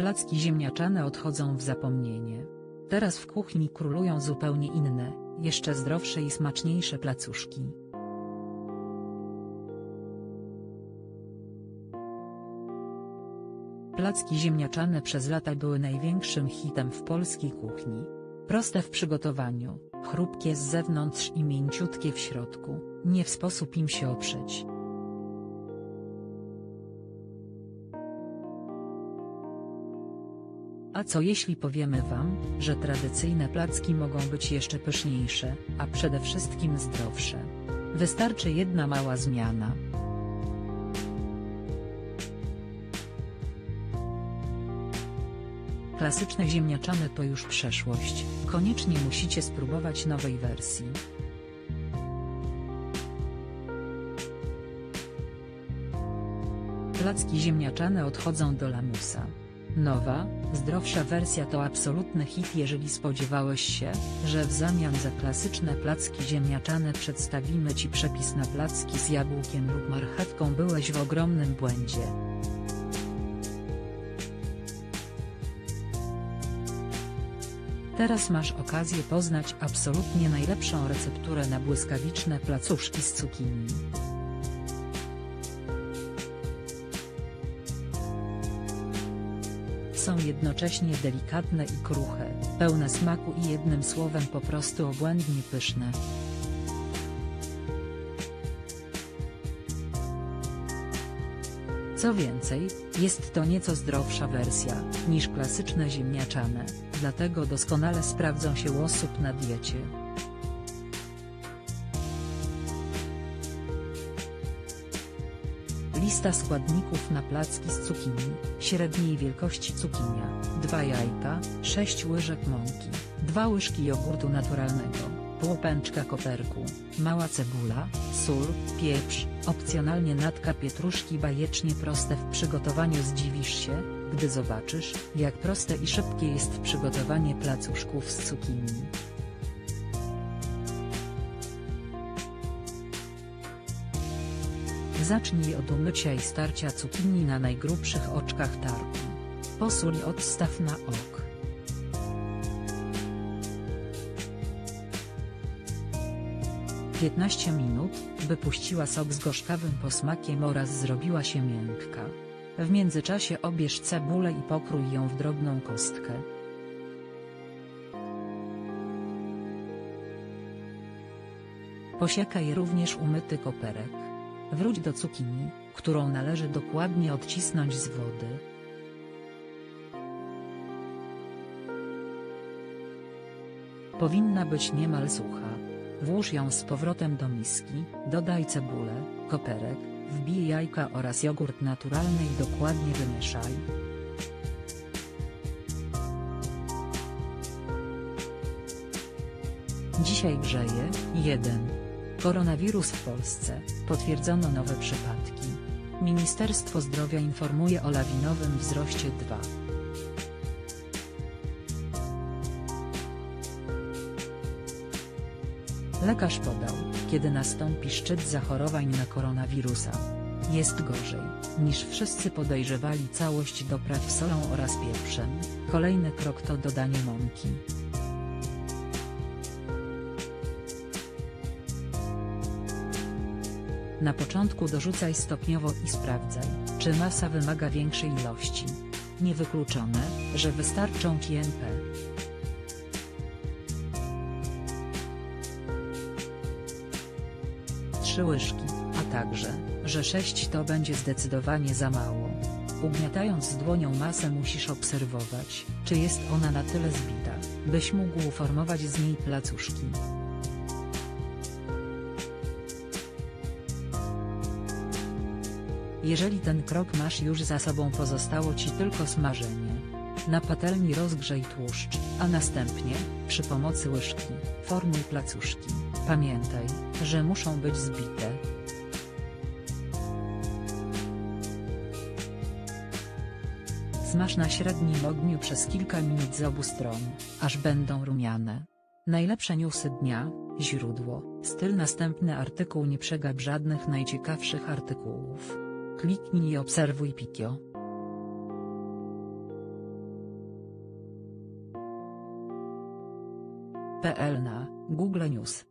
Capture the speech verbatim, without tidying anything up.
placki ziemniaczane odchodzą w zapomnienie. Teraz w kuchni królują zupełnie inne, jeszcze zdrowsze i smaczniejsze placuszki. Placki ziemniaczane przez lata były największym hitem w polskiej kuchni. Proste w przygotowaniu, chrupkie z zewnątrz i mięciutkie w środku, nie w sposób im się oprzeć. A co jeśli powiemy wam, że tradycyjne placki mogą być jeszcze pyszniejsze, a przede wszystkim zdrowsze? Wystarczy jedna mała zmiana. Klasyczne ziemniaczane to już przeszłość, koniecznie musicie spróbować nowej wersji. Placki ziemniaczane odchodzą do lamusa. Nowa, zdrowsza wersja to absolutny hit. Jeżeli spodziewałeś się, że w zamian za klasyczne placki ziemniaczane przedstawimy ci przepis na placki z jabłkiem lub marchewką, byłeś w ogromnym błędzie. Teraz masz okazję poznać absolutnie najlepszą recepturę na błyskawiczne placuszki z cukinii. Są jednocześnie delikatne i kruche, pełne smaku i jednym słowem po prostu obłędnie pyszne. Co więcej, jest to nieco zdrowsza wersja, niż klasyczne ziemniaczane, dlatego doskonale sprawdzą się u osób na diecie. Lista składników na placki z cukinii: średniej wielkości cukinia, dwa jajka, sześć łyżek mąki, dwa łyżki jogurtu naturalnego, pół pęczka koperku, mała cebula, sól, pieprz, opcjonalnie natka pietruszki. Bajecznie proste w przygotowaniu. Zdziwisz się, gdy zobaczysz, jak proste i szybkie jest przygotowanie placuszków z cukinii. Zacznij od umycia i starcia cukinii na najgrubszych oczkach tarki. Posól i odstaw na ok. piętnaście minut, by puściła sok z gorzkawym posmakiem oraz zrobiła się miękka. W międzyczasie obierz cebulę i pokrój ją w drobną kostkę. Posiekaj również umyty koperek. Wróć do cukinii, którą należy dokładnie odcisnąć z wody. Powinna być niemal sucha. Włóż ją z powrotem do miski, dodaj cebulę, koperek, wbij jajka oraz jogurt naturalny i dokładnie wymieszaj. Dzisiaj grzeje. jeden. Koronawirus w Polsce, potwierdzono nowe przypadki. Ministerstwo Zdrowia informuje o lawinowym wzroście. dwa. Lekarz podał, kiedy nastąpi szczyt zachorowań na koronawirusa. Jest gorzej, niż wszyscy podejrzewali. Całość dopraw solą oraz pieprzem. Kolejny krok to dodanie mąki. Na początku dorzucaj stopniowo i sprawdzaj, czy masa wymaga większej ilości. Niewykluczone, że wystarczą ci en pe. trzy łyżki, a także, że sześć to będzie zdecydowanie za mało. Ugniatając z dłonią masę, musisz obserwować, czy jest ona na tyle zbita, byś mógł uformować z niej placuszki. Jeżeli ten krok masz już za sobą, pozostało ci tylko smażenie. Na patelni rozgrzej tłuszcz, a następnie, przy pomocy łyżki, formuj placuszki. Pamiętaj, że muszą być zbite. Smaż na średnim ogniu przez kilka minut z obu stron, aż będą rumiane. Najlepsze newsy dnia, źródło, styl. Następny artykuł. Nie przegap żadnych najciekawszych artykułów. Kliknij i obserwuj Pikio. kropka pl na Google News.